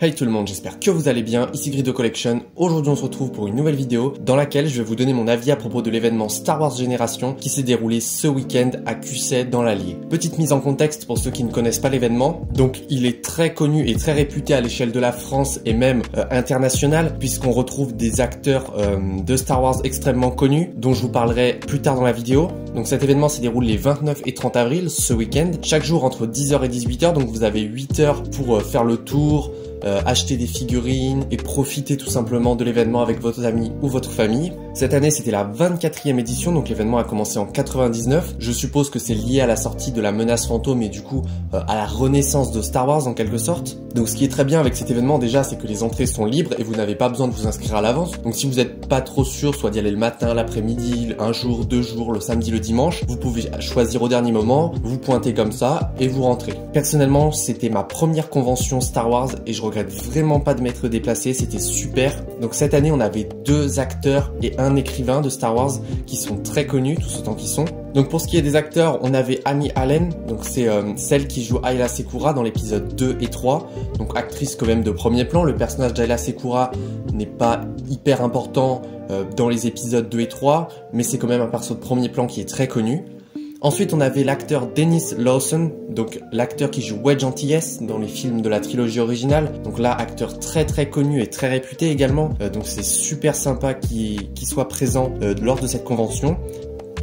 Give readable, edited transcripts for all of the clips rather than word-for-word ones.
Hey tout le monde, j'espère que vous allez bien, ici Greedo Collection. Aujourd'hui on se retrouve pour une nouvelle vidéo dans laquelle je vais vous donner mon avis à propos de l'événement Star Wars Génération qui s'est déroulé ce week-end à Cusset dans l'Allier. Petite mise en contexte pour ceux qui ne connaissent pas l'événement, donc il est très connu et très réputé à l'échelle de la France et même internationale, puisqu'on retrouve des acteurs de Star Wars extrêmement connus, dont je vous parlerai plus tard dans la vidéo. Donc cet événement se déroule les 29 et 30 avril, ce week-end, chaque jour entre 10h et 18h, donc vous avez 8 heures pour faire le tour, acheter des figurines et profiter tout simplement de l'événement avec votre ami ou votre famille. Cette année c'était la 24e édition, donc l'événement a commencé en 99. Je suppose que c'est lié à la sortie de la menace fantôme et du coup à la renaissance de Star Wars en quelque sorte. Donc ce qui est très bien avec cet événement déjà, c'est que les entrées sont libres et vous n'avez pas besoin de vous inscrire à l'avance. Donc si vous n'êtes pas trop sûr, soit d'y aller le matin, l'après-midi, un jour, deux jours, le samedi, le dimanche, vous pouvez choisir au dernier moment, vous pointez comme ça et vous rentrez. Personnellement c'était ma première convention Star Wars et je regrette vraiment pas de m'être déplacé, c'était super. Donc cette année on avait deux acteurs et un écrivain de Star Wars qui sont très connus, tous autant qu'ils sont. Donc pour ce qui est des acteurs, on avait Annie Allen, donc c'est celle qui joue Ayla Secura dans l'épisode 2 et 3, donc actrice quand même de premier plan. Le personnage d'Ayla Secura n'est pas hyper important dans les épisodes 2 et 3, mais c'est quand même un perso de premier plan qui est très connu. Ensuite, on avait l'acteur Dennis Lawson, donc l'acteur qui joue Wedge Antilles dans les films de la trilogie originale. Donc là, acteur très très connu et très réputé également. Donc c'est super sympa qu'il soit présent lors de cette convention.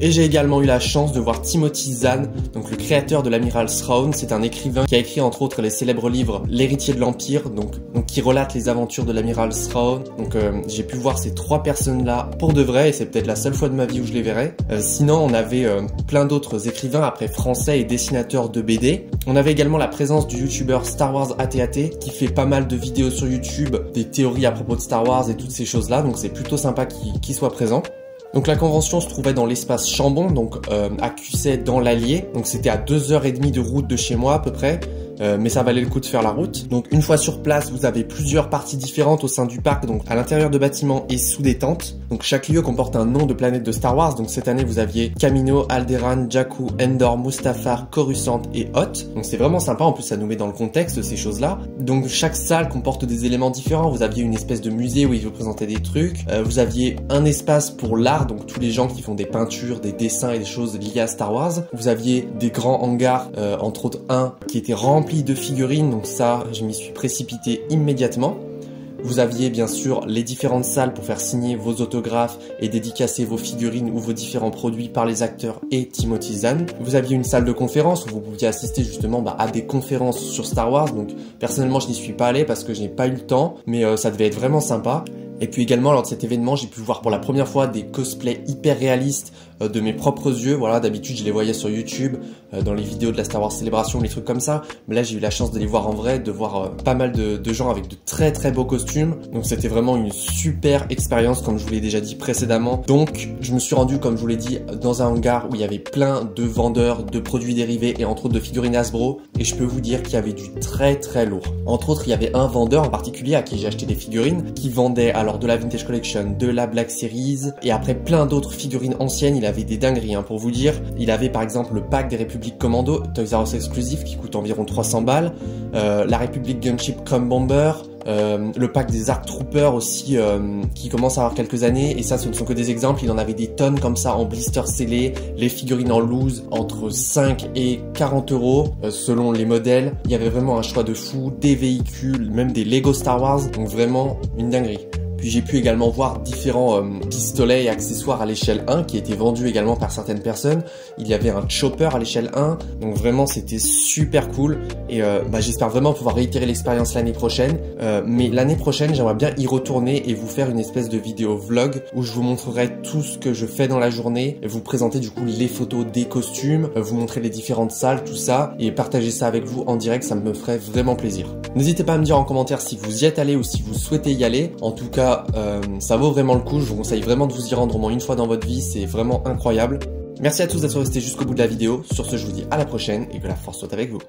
Et j'ai également eu la chance de voir Timothy Zahn, donc le créateur de l'Amiral Thrawn. C'est un écrivain qui a écrit entre autres les célèbres livres L'héritier de l'Empire, donc qui relate les aventures de l'Amiral Thrawn. Donc j'ai pu voir ces trois personnes-là pour de vrai, et c'est peut-être la seule fois de ma vie où je les verrai. Sinon, on avait plein d'autres écrivains, après français et dessinateurs de BD. On avait également la présence du youtubeur Star Wars ATAT, qui fait pas mal de vidéos sur YouTube, des théories à propos de Star Wars et toutes ces choses-là, donc c'est plutôt sympa qu'il soit présent. Donc la convention se trouvait dans l'espace Chambon, donc à Cusset dans l'Allier. Donc c'était à 2h30 de route de chez moi à peu près, mais ça valait le coup de faire la route. Donc une fois sur place, vous avez plusieurs parties différentes au sein du parc, donc à l'intérieur de bâtiments et sous des tentes. Donc chaque lieu comporte un nom de planète de Star Wars. Donc cette année vous aviez Kamino, Alderaan, Jakku, Endor, Mustafar, Coruscant et Hoth. Donc c'est vraiment sympa, en plus ça nous met dans le contexte ces choses-là. Donc chaque salle comporte des éléments différents. Vous aviez une espèce de musée où ils vous présentaient des trucs. Vous aviez un espace pour l'art, donc tous les gens qui font des peintures, des dessins et des choses liées à Star Wars. Vous aviez des grands hangars, entre autres un qui était rempli de figurines, donc ça je m'y suis précipité immédiatement. Vous aviez bien sûr les différentes salles pour faire signer vos autographes et dédicacer vos figurines ou vos différents produits par les acteurs et Timothy Zahn. Vous aviez une salle de conférence où vous pouviez assister justement à des conférences sur Star Wars. Donc personnellement je n'y suis pas allé parce que je n'ai pas eu le temps, mais ça devait être vraiment sympa. Et puis également lors de cet événement, j'ai pu voir pour la première fois des cosplays hyper réalistes de mes propres yeux. Voilà, d'habitude je les voyais sur YouTube, dans les vidéos de la Star Wars Célébration, les trucs comme ça. Mais là j'ai eu la chance de les voir en vrai, de voir pas mal de gens avec de très très beaux costumes. Donc c'était vraiment une super expérience, comme je vous l'ai déjà dit précédemment. Donc je me suis rendu, comme je vous l'ai dit, dans un hangar où il y avait plein de vendeurs de produits dérivés et entre autres de figurines Hasbro. Et je peux vous dire qu'il y avait du très très lourd. Entre autres il y avait un vendeur en particulier à qui j'ai acheté des figurines, qui vendait alors de la Vintage Collection, de la Black Series et après plein d'autres figurines anciennes. Il avait des dingueries, hein, pour vous dire. Il avait par exemple le pack des Républiques Commando, Toys R Us exclusif, qui coûte environ 300 balles, la République Gunship Crumb Bomber, le pack des Arc Troopers aussi, qui commence à avoir quelques années, et ça ce ne sont que des exemples. Il en avait des tonnes comme ça en blister scellé, les figurines en loose entre 5 et 40 € selon les modèles. Il y avait vraiment un choix de fou, des véhicules, même des Lego Star Wars, donc vraiment une dinguerie. Puis j'ai pu également voir différents pistolets et accessoires à l'échelle 1 qui étaient vendus également par certaines personnes. Il y avait un chopper à l'échelle 1, donc vraiment c'était super cool. Et j'espère vraiment pouvoir réitérer l'expérience l'année prochaine. Mais l'année prochaine j'aimerais bien y retourner et vous faire une espèce de vidéo vlog où je vous montrerai tout ce que je fais dans la journée, vous présenter du coup les photos des costumes, vous montrer les différentes salles, tout ça, et partager ça avec vous en direct, ça me ferait vraiment plaisir. N'hésitez pas à me dire en commentaire si vous y êtes allé ou si vous souhaitez y aller. En tout cas, ça vaut vraiment le coup, je vous conseille vraiment de vous y rendre au moins une fois dans votre vie, c'est vraiment incroyable. Merci à tous d'être restés jusqu'au bout de la vidéo, sur ce je vous dis à la prochaine et que la force soit avec vous.